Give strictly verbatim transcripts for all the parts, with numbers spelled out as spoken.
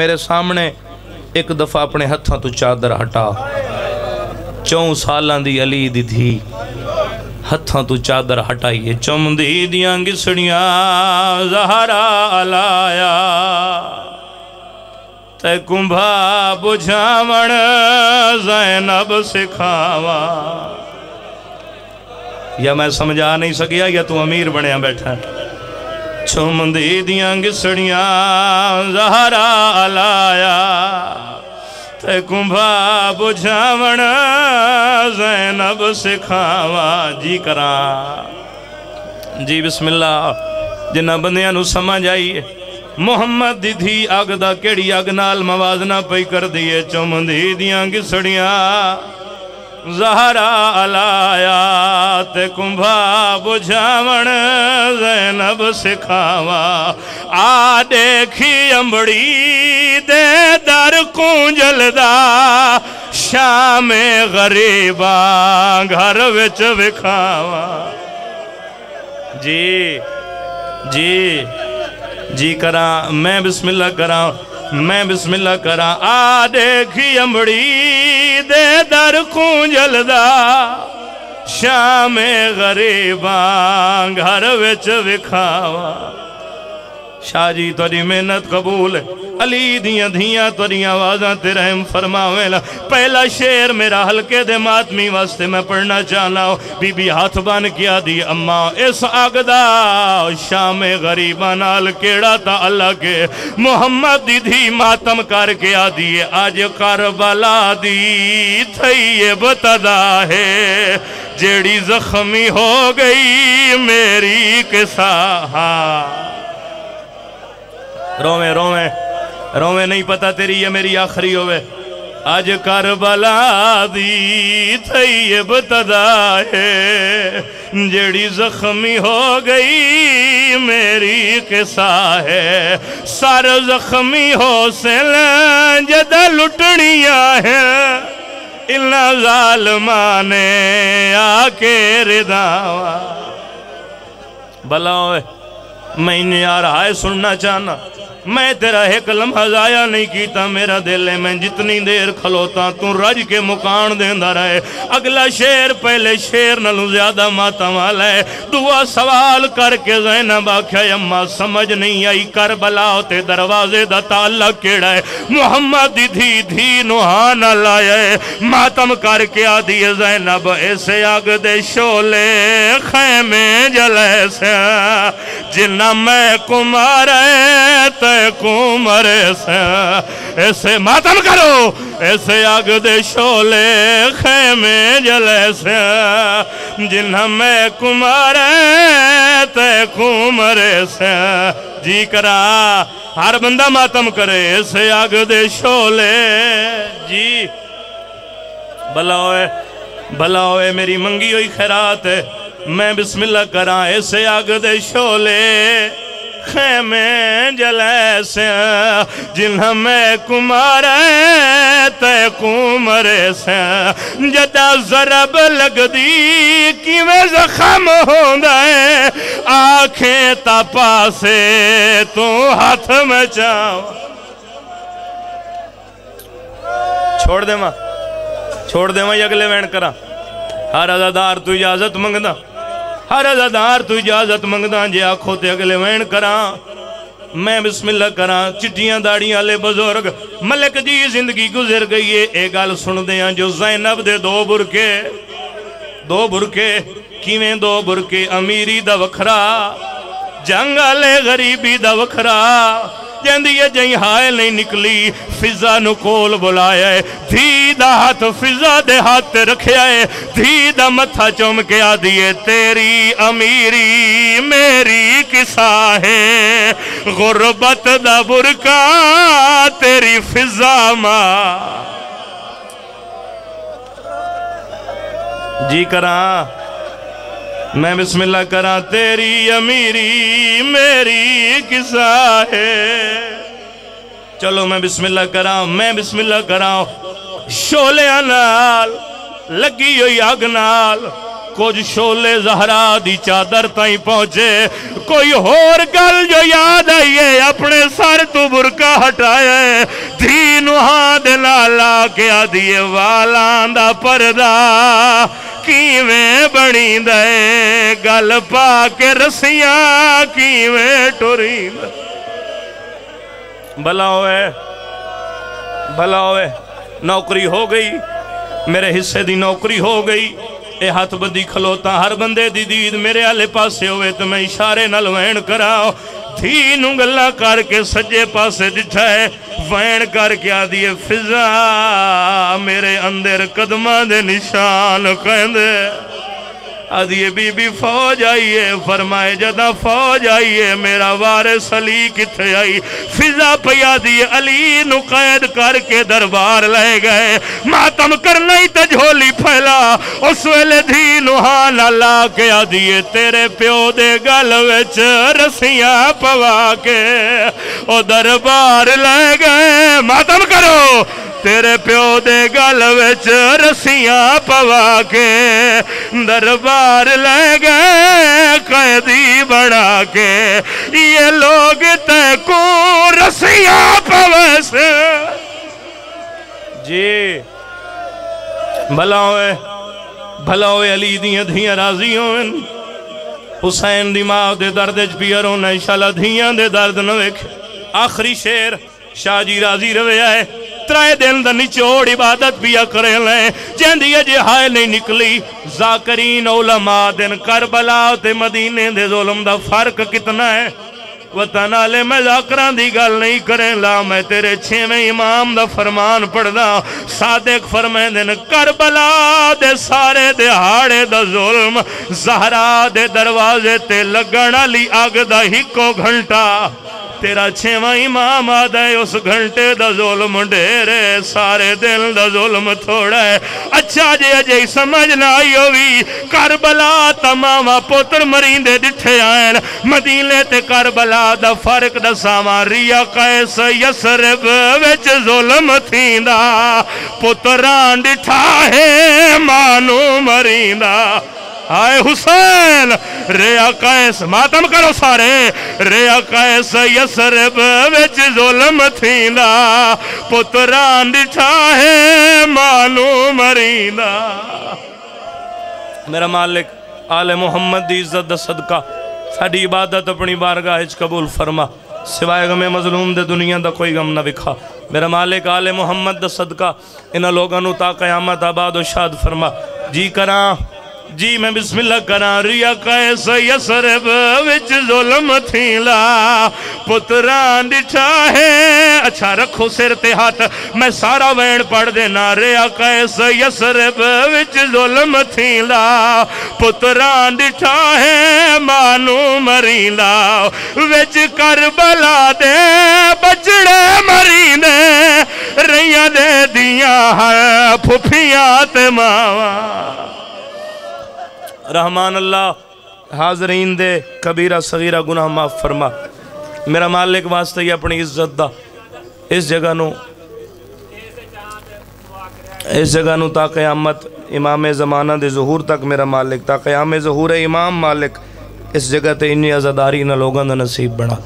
मेरे सामने एक दफा अपने हथां तो चादर हटा। चौं सालां दी अली दी थी, हथां तो चादर हटाइए। चमदी दियां घिसड़ियां जहरा लाया, ते कुंभा बुझावण ज़ैनब सिखावा। या मैं समझा नहीं सकिया या तू अमीर बनया बैठा। चुमदी दियां घिसड़ियां जहरा लाया, ते कुंभा बुझावण ज़ैनब सिखावा। जी करा जी बिस्मिल्ला। जिन्ना बंदियां नू समझ आई मुहम्मद दी धी अग दा केड़ी अग नाल मवाजना पई कर दी है। चुमदी दियां घिसड़ियां जहरा अलाया, ते कुंभा बुझावण ज़ैनब सिखावा। आ देखी अंबड़ी दे दर कुंजलदा, शामे गरीबा घर विच विखावा। जी जी जी करा मैं बिस्मिल्ला करा मैं बिस्मिल्ला करा। आ देखी अंबड़ी दे दर कुंजलदा, शामे गरीबा घर विच विखावा। शाह जी तुरी मेहनत कबूल है। अली दियां धियां तुरी आवाज़ां ते रहम फरमावेला। पहला शेर मेरा हल्के दे मातमी वास्ते मैं पढ़ना चाहना। बीबी हाथ बन किया दी अम्मा इस अगदा, शामे गरीबां नाल केड़ा ता अलग। मुहम्मद दी धी मातम करके आ दी, आज करबला दी थई ये बतदा है। जेड़ी जख्मी हो गई मेरी किसाहा। रोवे रोवे रोवे नहीं पता तेरी ये मेरी आखिरी होवे। आज करबला दी थई ये बतदा है, जेड़ी जख्मी हो गई मेरी किसा है। सर जख्मी हो सिल जदा लुटनिया है, इला जालमा ने आके रिदावा। भला होवे मैंने यार हाय सुनना चाहना। मैं तेरा एक लम्हा जाया नहीं किया। मेरा दिल है मैं जितनी देर खलोता तू रज के मुकान देंदा रहे। अगला शेर पहले शेर नालों ज्यादा माता वाला है। दुआ सवाल करके ज़ैनब आखिया अम्मा समझ नहीं आई करबला ते दरवाजे दा ताल्लुक केड़ा है। मुहम्मद दी धी धी नुहान लाया है। मातम करके आदी है ज़ैनब ऐसे आग दे शोले खैमे जले से। जिन्ना मैं कुमार है कुमर ऐसे मातम करो, ऐसे आग दे शोले खेमे जलैसे। जिन्हें मैं कुमार ते कुमर ऐसे। जी करा हर बंदा मातम करे ऐसे आग दे शोले। जी भला होए भला होए मेरी मंगी हुई खैरात। मैं बिस्मिल्ला करा ऐसे आग दे शोले खेमें जलैसे। जिन्हें मैं कुमार ते कुमर से। जदा जरब लगदी किवें जख्म होंदा है, आँखें ता पासे तू हाथ में चाव। छोड़ देवां छोड़ देवां अगले वैन करा। हर अदादार तू इजाजत मंगदा, हर अदादार तू इजाजत मंगदा। जे आखो ते अगले वैन करा। मैं बिस्मिल्ला करा। चिट्टियां दाड़ियां वाले बुजुर्ग मलिक जी जिंदगी गुजर गई है। ये गल सुनदे हां जो ज़ैनब दे दो बुरके दो बुरके किवें दो बुरके। अमीरी दा वखरा जंग आले गरीबी दा वखरा। जंदी है जई हाय नहीं निकली फिजा नु कोल बुलाया है। धी दा हाथ फिजा दे हाथ रखिया है। धी दा मथा चुम के आ दिए तेरी अमीरी मेरी किसा है। गुरबत दा बुरका तेरी फिजा मां। जी करा मैं बिस्मिल्ला करा। तेरी अमीरी मेरी किसा है। चलो मैं बिस्मिल्ला करा। मैं बिस्मिल्ला करा। शोलिया नाल लगी हुई अग नाल कुछ शोले जहरा दी चादर ताई पहुंचे। कोई होर गल जो याद आई है अपने सर तू बुरका हटाया धी नुहा दे ला के आदिए वालां दा परदा किवें बनी दे गल पा के रस्सियां किवें टुरी भला होए भला होए। नौकरी हो गई मेरे हिस्से दी नौकरी हो गई। ए हाथ बदी खलोता हर बंदे दी दीद मेरे आले पासे होवे तो मैं इशारे नाल वैन कराओ थी नूं गल्ला करके सज्जे पासे दिठा है वैन करके आदी है फिजा मेरे अंदर कदमां दे निशान कहंदे आदिए बीबी फौज आई है। फरमाए जदा फौज आई है मेरा वारिस अली किथे आई। फिजा पिया दिए अली नू कैद करके दरबार ले गए। मातम करना ही तो झोली फैला उस वेले धी नुहा ला के आदिए तेरे प्यो दे गल विच रस्सियां पवा के ओ दरबार ले गए। मातम करो तेरे प्यो दे गल विच रस्सियां पवा के दरबार ले गए कैदी बना के। ये लोग तैको रस्सियां पवस जी भला होए भला होए। अली दियां धियां राजी होन हुसैन दी मां दे दर्द च पिया रोना इंशाल्लाह धियां दे दर्द न वेख। आखिरी शेर शाह जी राजी रवे आए त्रै दिन दा निचोड़ इबादत पिया करे लें जेंदी अजे हाय नहीं निकली। ज़ाकरीन उलमा दिन करबला ते मदीने दे जुल्म दा फर्क कितना है। वतन आले मैं जाकरां दी गल नहीं करें ला मैं तेरे छेवें इमाम दा फरमान पढ़दा। सादिक फरमांदे ने करबला दे सारे दिहाड़े दा जुल्म ज़हरा दे दरवाजे ते लगण आली अग दा इक्को घंटा तेरा छेवां इमाम आदा है उस घंटे दा जुल्म ढेरे सारे दिल दा जुल्म थोड़ा है। अच्छा जे अजे समझ ना आई होवी करबला तमावा पुत्र मरींदे दिठे आए मदीने ते करबला दा फर्क दसावां रिया कैस यसरब विच जुल्म थींदा पुत्रां दिठा है मानू मरींदा आए हुसैन रेया कैस। मातम करो सारे रेया कैस यसरब विच जुल्म थींदा पुत्रां दिठा है मानू मरींदा। मेरा मालिक आले मुहम्मद दी इज्जत दा सदका साडी इबादत अपनी बारगाह विच कबूल फरमा। सिवाय गमे मजलूम दे दुनिया दा कोई गम ना विखा। मेरा मालिक आले मुहम्मद दा सदका इन्हां लोगां नूं ता कयामत आबाद और शाद फरमा। जी करां जी मैं बिस्मिल्लाह करा रिया कैस यसरब विच जुल्म थीला पुत्रां दिठा है। अच्छा रखो सिर ते हाथ मैं सारा वैन पढ़ देना रिया कैस यसरब विच जुल्म थीला पुत्रां दिठा है मानू मरीला विच करबला दे बचड़े मरीने रैया दे दिया है फुफिया ते मावा। रहमान अल्लाह हाजरीन दे कबीरा सगीरा गुनाह माफ फरमा। मेरा मालिक वास्ते ही अपनी इज्जत दा इस जगह नू इस जगह नू ता क़यामत इमाम जमाना दे ज़हूर तक मेरा मालिक ता क़याम ज़हूर इमाम मालिक इस जगह ते इन्नी आज़ादारी ना लोगों का नसीब बना।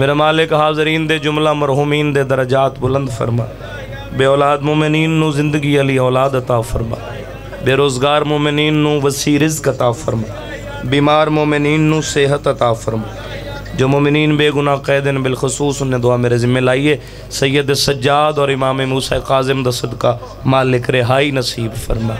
मेरा मालिक हाजरीन दे जुमला मरहूमीन दे दरजात बुलंद फरमा। बे औलाद मोमिनीन नू जिंदगी अली औलाद अता फरमा। बेरोज़गार मोमिनीन नू वसी रिज़्क़ अता फरमा। बीमार मोमिनीन नू सेहत अता फरमा। जो मोमिनीन बेगुनाह कैदन बिलखसूस उन्हें दुआ मेरे ज़िम्मे लाइए। सैयद सज्जाद और इमाम मूसा काज़िम दा सदका मालिक रिहाई नसीब फरमा।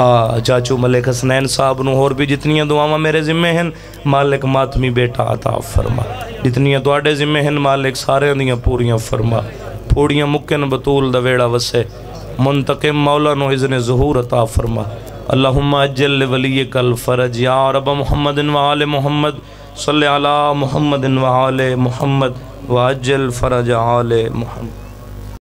हाँ चाचू मलिक हसनैन साहब नू होर भी जितनियाँ दुआवां मेरे जिम्मे हैं मालिक मातमी बेटा अता फरमा। जितनियाँ तुहाडे जिम्मे हैं मालिक सारियां दियां पूरियां फरमा। पूरियां मुक्कन बतूल दा वेड़ा वसे मुंतकिम मौला नो इज़्ने ज़हूर अता फरमा। अल्लाहुम्मा अज्जल वलियक अल फ़रज या रब मुहम्मद व आले मुहम्मद सल्लल्लाहु अलैहि मुहम्मद व आले मुहम्मद व अज्जल फ़रज आले मुहम्मद।